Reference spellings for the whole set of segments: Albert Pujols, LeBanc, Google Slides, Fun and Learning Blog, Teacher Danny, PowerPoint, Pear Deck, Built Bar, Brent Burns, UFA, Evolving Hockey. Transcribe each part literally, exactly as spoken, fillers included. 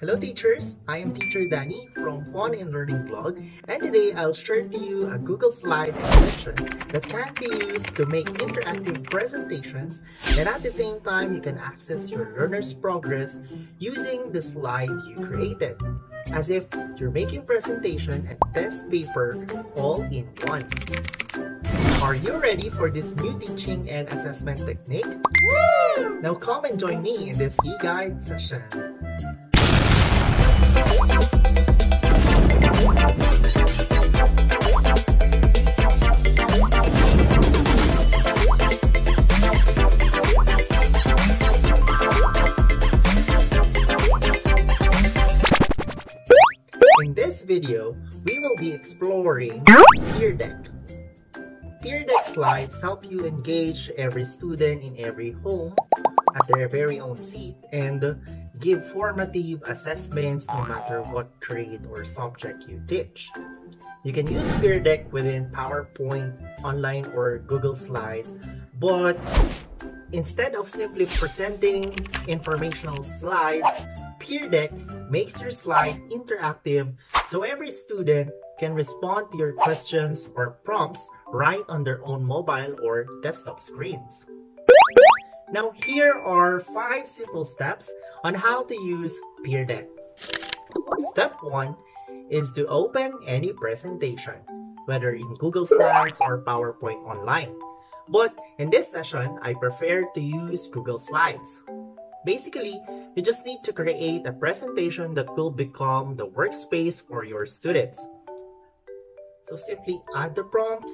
Hello teachers, I am Teacher Danny from Fun and Learning Blog, and today I'll share to you a Google Slide extension that can be used to make interactive presentations, and at the same time you can access your learner's progress using the slide you created, as if you're making presentation and test paper all in one. Are you ready for this new teaching and assessment technique? Woo! Now come and join me in this e-guide session. In this video, we will be exploring Pear Deck. Pear Deck slides help you engage every student in every home at their very own seat and give formative assessments no matter what grade or subject you teach. You can use Pear Deck within PowerPoint, online, or Google Slides, but instead of simply presenting informational slides, Pear Deck makes your slide interactive so every student can respond to your questions or prompts right on their own mobile or desktop screens. Now, here are five simple steps on how to use Pear Deck. Step one is to open any presentation, whether in Google Slides or PowerPoint online. But in this session, I prefer to use Google Slides. Basically, you just need to create a presentation that will become the workspace for your students. So simply add the prompts,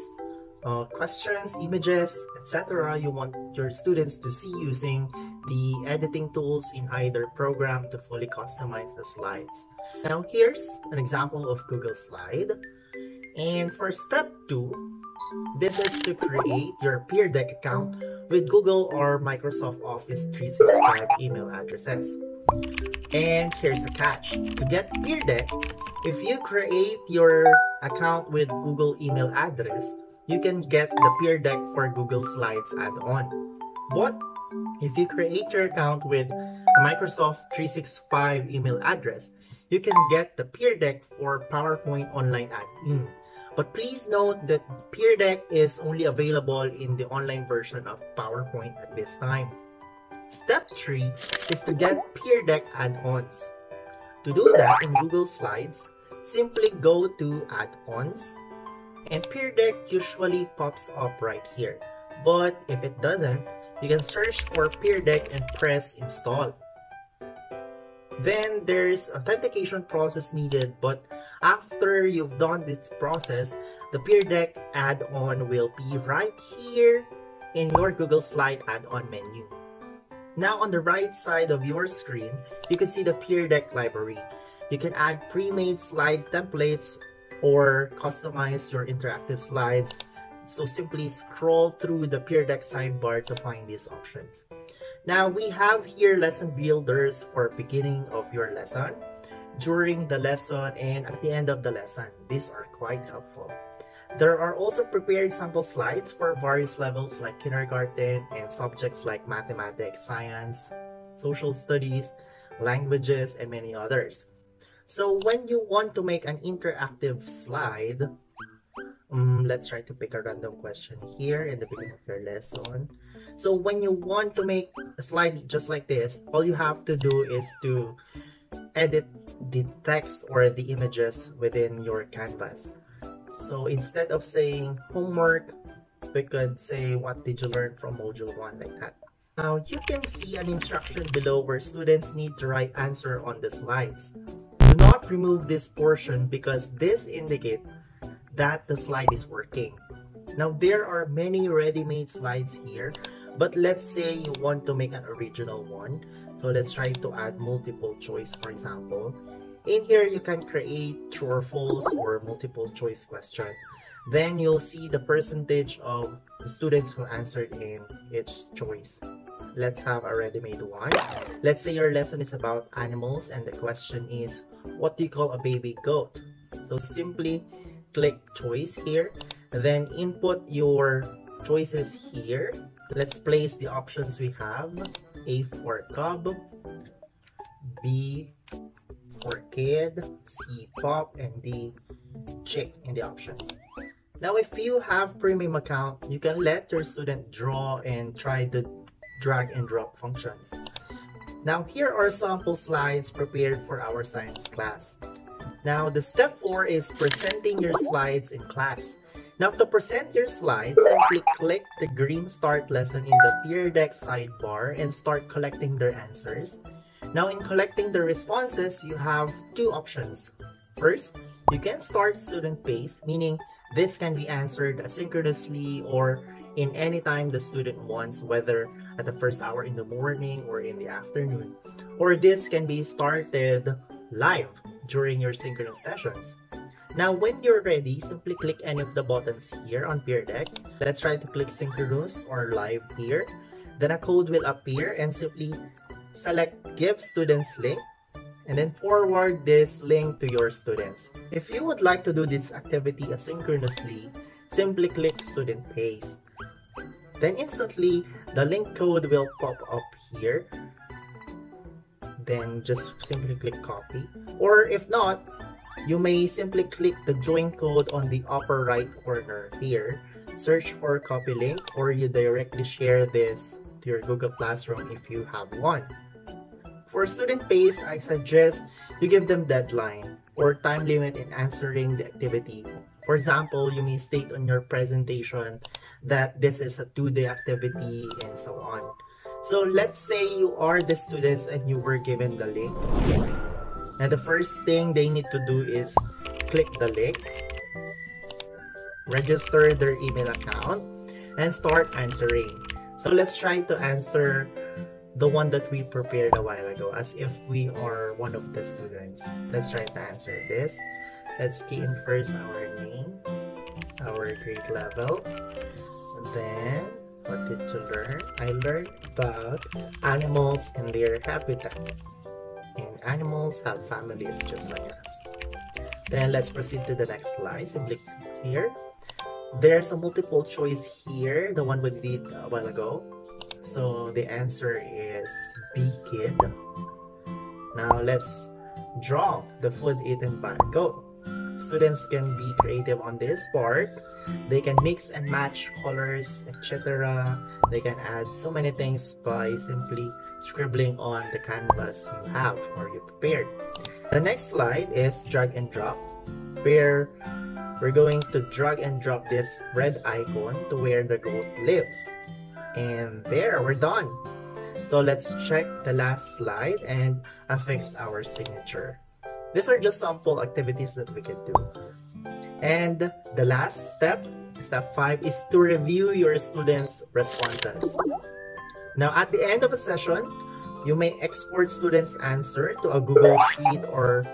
Uh, questions, images, et cetera you want your students to see using the editing tools in either program to fully customize the slides. Now here's an example of Google Slide. And for step two, this is to create your Pear Deck account with Google or Microsoft Office three sixty-five email addresses. And here's the catch. To get Pear Deck, if you create your account with Google email address, you can get the Pear Deck for Google Slides add-on. But if you create your account with Microsoft three sixty-five email address, you can get the Pear Deck for PowerPoint online add-in. But please note that Pear Deck is only available in the online version of PowerPoint at this time. Step three is to get Pear Deck add-ons. To do that in Google Slides, simply go to Add-ons. And Pear Deck usually pops up right here, but if it doesn't, you can search for Pear Deck and press install. Then there's authentication process needed, but after you've done this process, the Pear Deck add-on will be right here in your Google Slide add-on menu. Now on the right side of your screen, you can see the Pear Deck library. You can add pre-made slide templates or customize your interactive slides. So simply scroll through the Pear Deck sidebar to find these options. Now we have here lesson builders for beginning of your lesson, during the lesson, and at the end of the lesson. These are quite helpful. There are also prepared sample slides for various levels like kindergarten and subjects like mathematics, science, social studies, languages, and many others. So when you want to make an interactive slide, um, let's try to pick a random question here in the beginning of your lesson. So when you want to make a slide just like this, all you have to do is to edit the text or the images within your canvas. So instead of saying homework, we could say what did you learn from module one, like that. Now you can see an instruction below where students need to write answer on the slides. Do not remove this portion because this indicates that the slide is working. Now there are many ready-made slides here, but let's say you want to make an original one. So let's try to add multiple choice, for example. In here you can create true or false or multiple choice question. Then you'll see the percentage of the students who answered in each choice. Let's have a ready-made one. Let's say your lesson is about animals and the question is, what do you call a baby goat? So simply click choice here, then input your choices here. Let's place the options we have. A for cub, B kid, C pop, and D chick in the option. Now, if you have premium account, you can let your student draw and try the drag and drop functions. Now, here are sample slides prepared for our science class. Now, the step four is presenting your slides in class. Now, to present your slides, simply click the green Start Lesson in the Pear Deck sidebar and start collecting their answers. Now, in collecting the responses, you have two options. First, you can start student pace, meaning this can be answered asynchronously or in any time the student wants, whether at the first hour in the morning or in the afternoon. Or this can be started live during your synchronous sessions. Now, when you're ready, simply click any of the buttons here on Pear Deck. Let's try to click synchronous or live here. Then a code will appear and simply select give students link and then forward this link to your students. If you would like to do this activity asynchronously, simply click student paste. Then instantly, the link code will pop up here. Then just simply click copy. Or if not, you may simply click the join code on the upper right corner here, search for copy link, or you directly share this to your Google Classroom if you have one. For student pace, I suggest you give them deadline or time limit in answering the activity. For example, you may state on your presentation that this is a two-day activity and so on. So let's say you are the students and you were given the link. Now, the first thing they need to do is click the link, register their email account, and start answering. So let's try to answer the one that we prepared a while ago as if we are one of the students. Let's try to answer this. Let's key in first our name, our grade level, and then what did you learn? I learned about animals and their habitat. And animals have families just like us. Then let's proceed to the next slide. Simply click here. There's a multiple choice here, the one we did a while ago. So the answer is B, kid. Now let's draw the food eaten by a goat. Students can be creative on this part. They can mix and match colors, et cetera. They can add so many things by simply scribbling on the canvas you have or you prepared. The next slide is drag and drop, where we're going to drag and drop this red icon to where the goat lives. And there, we're done. So let's check the last slide and affix our signature. These are just sample activities that we can do. And the last step, step five, is to review your students' responses. Now, at the end of a session, you may export students' answer to a Google Sheet or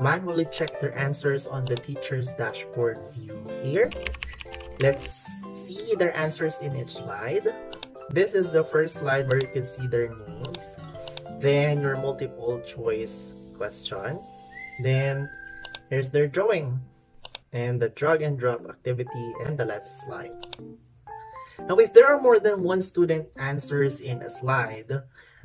manually check their answers on the teacher's dashboard view here. Let's see their answers in each slide. This is the first slide where you can see their names. Then your multiple choice question. Then here's their drawing and the drag and drop activity and the last slide. Now, if there are more than one student answers in a slide,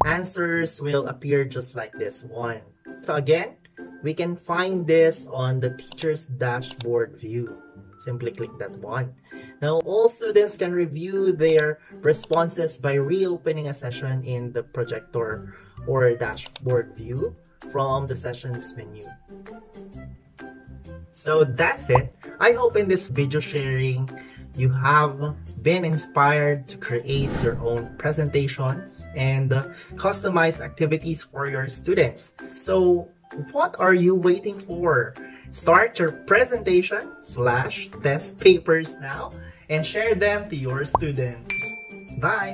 answers will appear just like this one. So again, we can find this on the teacher's dashboard view. Simply click that one. Now, all students can review their responses by reopening a session in the projector or dashboard view from the sessions menu. So that's it. I hope in this video sharing, you have been inspired to create your own presentations and customize activities for your students. So what are you waiting for? Start your presentation slash test papers now and share them to your students. Bye!